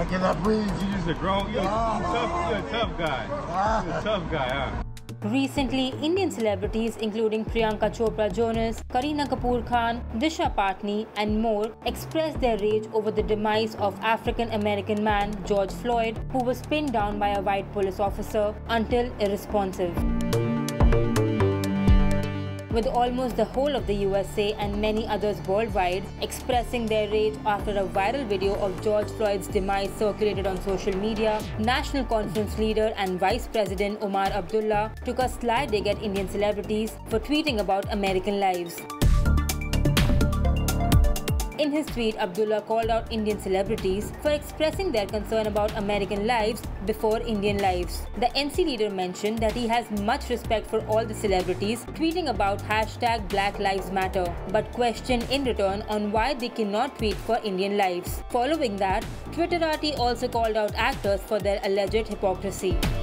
I cannot breathe. You're just a grown, you're a tough guy. You're a tough guy, huh? Recently, Indian celebrities including Priyanka Chopra Jonas, Kareena Kapoor Khan, Disha Patani and more expressed their rage over the demise of African-American man George Floyd, who was pinned down by a white police officer until irresponsive. With almost the whole of the USA and many others worldwide expressing their rage after a viral video of George Floyd's demise circulated on social media, National Conference leader and Vice President Omar Abdullah took a sly dig at Indian celebrities for tweeting about American lives. In his tweet, Abdullah called out Indian celebrities for expressing their concern about American lives before Indian lives. The NC leader mentioned that he has much respect for all the celebrities tweeting about #BlackLivesMatter, but questioned in return on why they cannot tweet for Indian lives. Following that, Twitterati also called out actors for their alleged hypocrisy.